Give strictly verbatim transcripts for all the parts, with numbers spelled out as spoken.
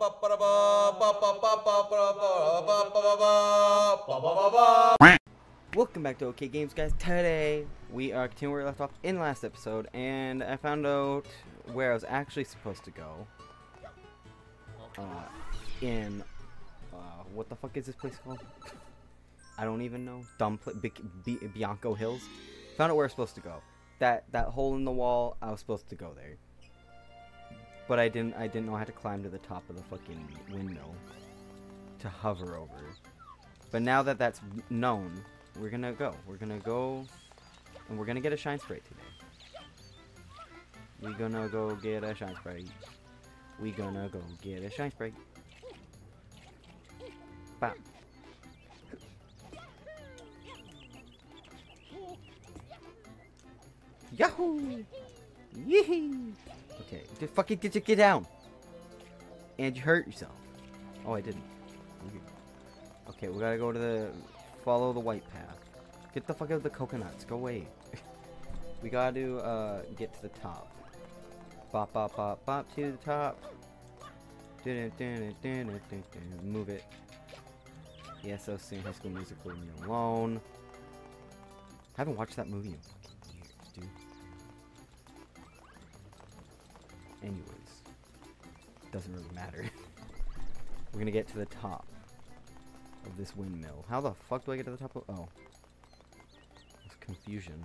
Welcome back to OK Games, guys. Today we are continuing where we left off in last episode, and I found out where I was actually supposed to go. Uh, in uh, what the fuck is this place called? I don't even know. Dumb pla B B Bianco Hills. Found out where I was supposed to go. That that hole in the wall. I was supposed to go there. But I didn't, I didn't know I had to climb to the top of the fucking window to hover over. But now that that's known, we're gonna go. We're gonna go, and we're gonna get a shine spray today. We're gonna go get a shine spray. We're gonna go get a shine spray. Bam. Yahoo! Yee-hee! Okay, Dude, fucking get you get down, and you hurt yourself. Oh, I didn't. Okay, we gotta go to the follow the white path. Get the fuck out of the coconuts. Go away. We gotta uh, get to the top. Bop bop bop bop to the top. Move it. Yes, I was singing High School Music, leave me alone. I haven't watched that movie in fucking years, dude. Anyways, doesn't really matter. We're gonna get to the top of this windmill. How the fuck do I get to the top of? Oh, it's confusion.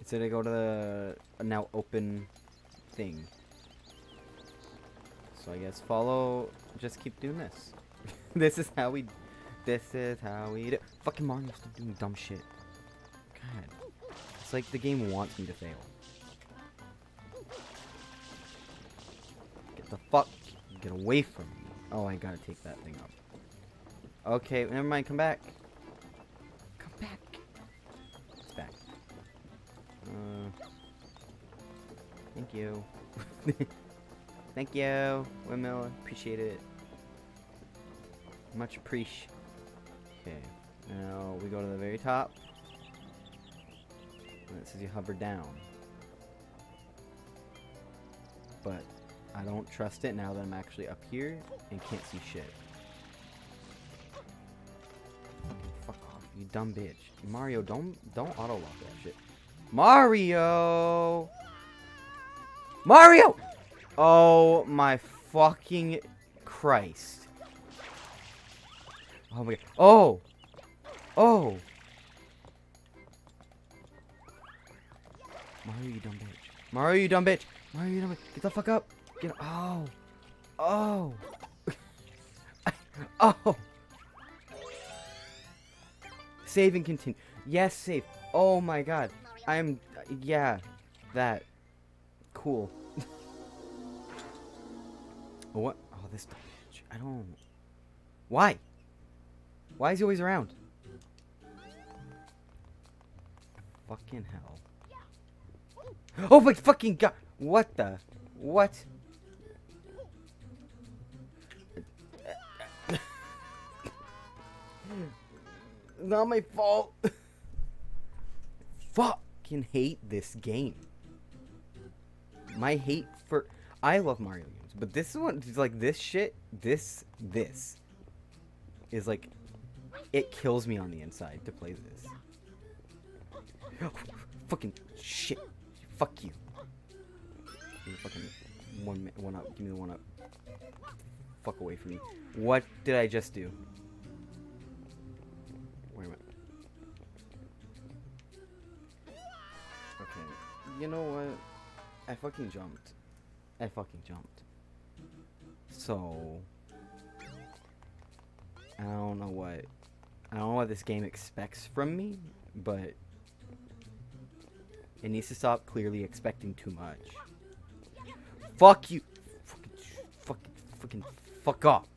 It said I go to the uh, now open thing. So I guess follow. Just keep doing this. This is how we. This is how we do. Fucking Mario, stop doing dumb shit. God, it's like the game wants me to fail. The fuck? Get away from me. Oh, I gotta take that thing up. Okay, never mind. Come back. Come back. It's back. Uh, thank you. Thank you, windmill. Appreciate it. Much appreciate. Okay, now we go to the very top. And it says you hover down. But I don't trust it now that I'm actually up here and can't see shit. Fuck off, you dumb bitch. Mario, don't don't auto-lock that shit. Mario! Mario! Oh my fucking Christ. Oh my god. Oh! Oh! Mario, you dumb bitch. Mario, you dumb bitch. Mario, you dumb bitch. Get the fuck up. Get oh, oh, oh! Save and continue. Yes, save. Oh my god, I'm yeah, that cool. What? Oh, this bitch. I don't. Why? Why is he always around? Fucking hell! Oh my fucking god! What the? What? Not my fault. Fucking hate this game. My hate for I love Mario games, but this one is like this shit. This this is like it kills me on the inside to play this. Oh, fucking shit. Fuck you. Give me fucking one one up. Give me the one up. Fuck away from me. What did I just do? Where am I? Okay. You know what? I fucking jumped. I fucking jumped. So I don't know what I don't know what this game expects from me, but it needs to stop clearly expecting too much. Fuck you! Fucking fucking fucking fuck off!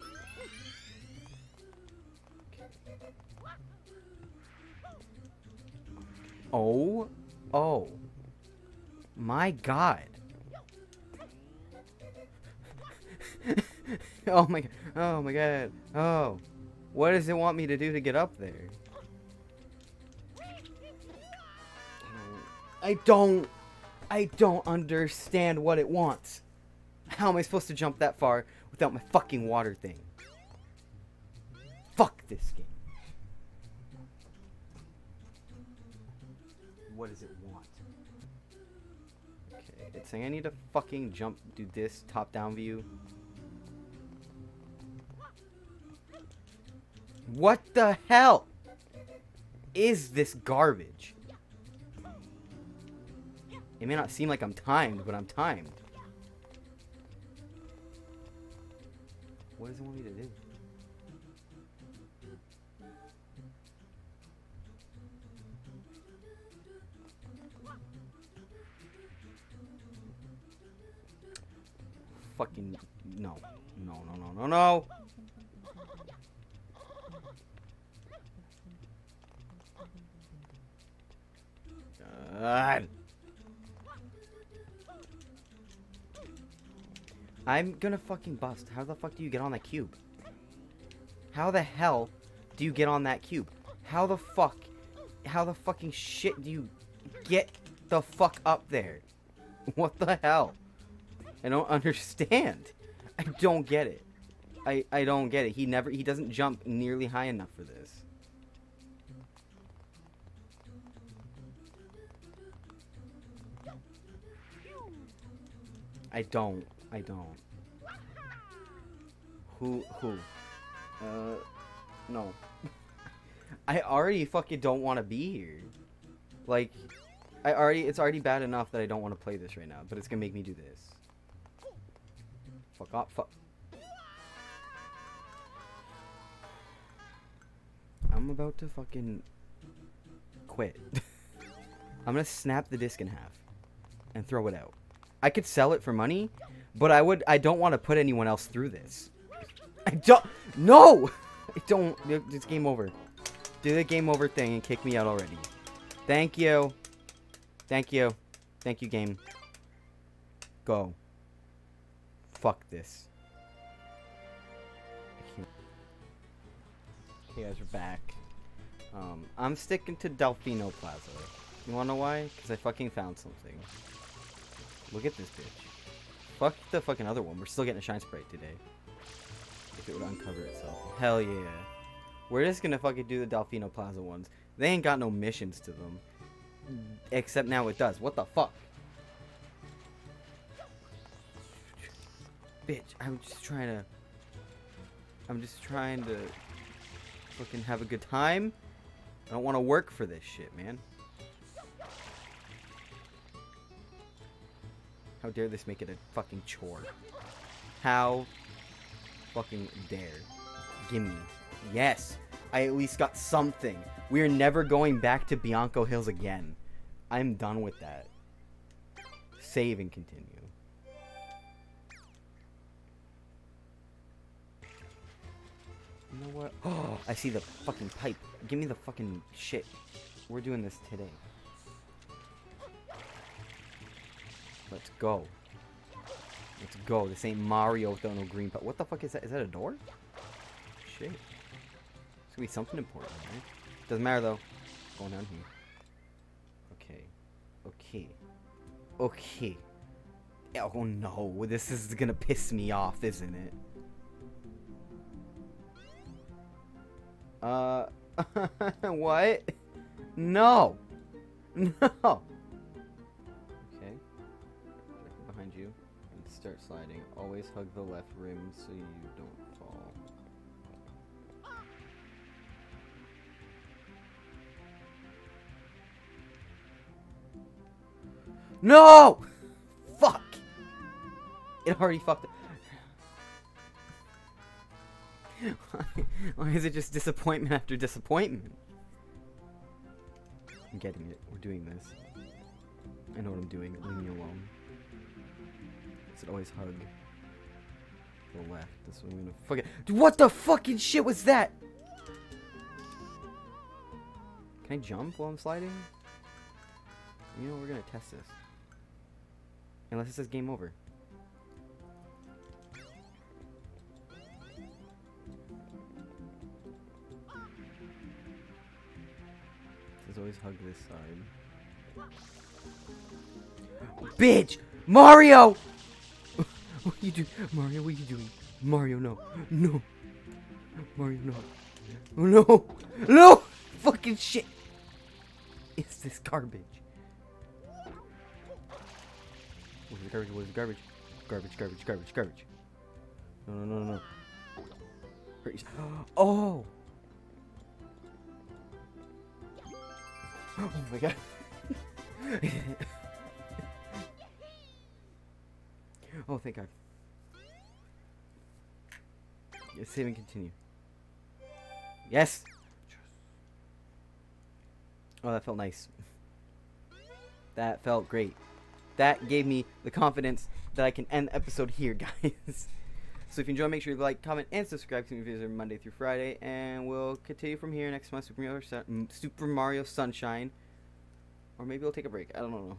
Oh, oh, my god! Oh my, oh my god! Oh, what does it want me to do to get up there? I don't, I don't understand what it wants. how am I supposed to jump that far without my fucking water thing? Fuck this game. What does it want? Okay, it's saying I need to fucking jump, do this, top-down view. What the hell is this garbage? It may not seem like I'm timed, but I'm timed. What does it want me to do? Fucking no. No, no, no, no, no. God. I'm gonna fucking bust. How the fuck do you get on that cube? How the hell do you get on that cube? How the fuck, how the fucking shit do you get the fuck up there? What the hell? I don't understand. I don't get it. I, I don't get it. He never, he doesn't jump nearly high enough for this. I don't. I don't. Who? Who? Uh, no. I already fucking don't want to be here. Like, I already, it's already bad enough that I don't want to play this right now, but it's gonna make me do this. Fuck off, fuck. I'm about to fucking quit. I'm gonna snap the disc in half and throw it out. I could sell it for money, but I would, I don't want to put anyone else through this. I don't, no! I don't, it's game over. Do the game over thing and kick me out already. Thank you. Thank you. Thank you, game. Go. Fuck this. Okay, guys, we're back. Um, I'm sticking to Delfino Plaza. You wanna know why? Because I fucking found something. Look at this bitch. Fuck the fucking other one. We're still getting a shine sprite today. If it would uncover itself. Hell yeah. We're just gonna fucking do the Delfino Plaza ones. They ain't got no missions to them. Except now it does. What the fuck? Bitch, I'm just trying to... I'm just trying to... fucking have a good time. I don't want to work for this shit, man. How dare this make it a fucking chore? How fucking dare. Gimme. Yes! I at least got something. We are never going back to Bianco Hills again. I'm done with that. Save and continue. You know what? Oh, I see the fucking pipe. Give me the fucking shit. We're doing this today. Let's go. Let's go. This ain't Mario without no green pipe. What the fuck is that? Is that a door? Shit. It's gonna be something important, right? Doesn't matter though. What's going on here? Okay. Okay. Okay. Oh no. This is gonna piss me off, isn't it? Uh. What? No. No. You and start sliding. Always hug the left rim so you don't fall. No! Fuck! It already fucked up. Why? Why is it just disappointment after disappointment? I'm getting it. We're doing this. I know what I'm doing. Leave me alone. It always hug the left. This one I'm gonna fucking. Dude, what the fucking shit was that? Can I jump while I'm sliding? You know we're gonna test this. Unless it says game over. It says always hug this side. Bitch, Mario. What are you doing? Mario, what are you doing? Mario, no. No. Mario, no. Oh, no. No! Fucking shit. It's this garbage. What is the garbage? What is the garbage? Garbage, garbage, garbage, garbage. No, no, no, no. Oh! Oh my god. Oh, thank god. Yes, save and continue. Yes! Oh, that felt nice. That felt great. That gave me the confidence that I can end the episode here, guys. So if you enjoyed, make sure you like, comment, and subscribe to me videos every Monday through Friday. And we'll continue from here next month, Super Mario, Sun Super Mario Sunshine. Or maybe we'll take a break. I don't know.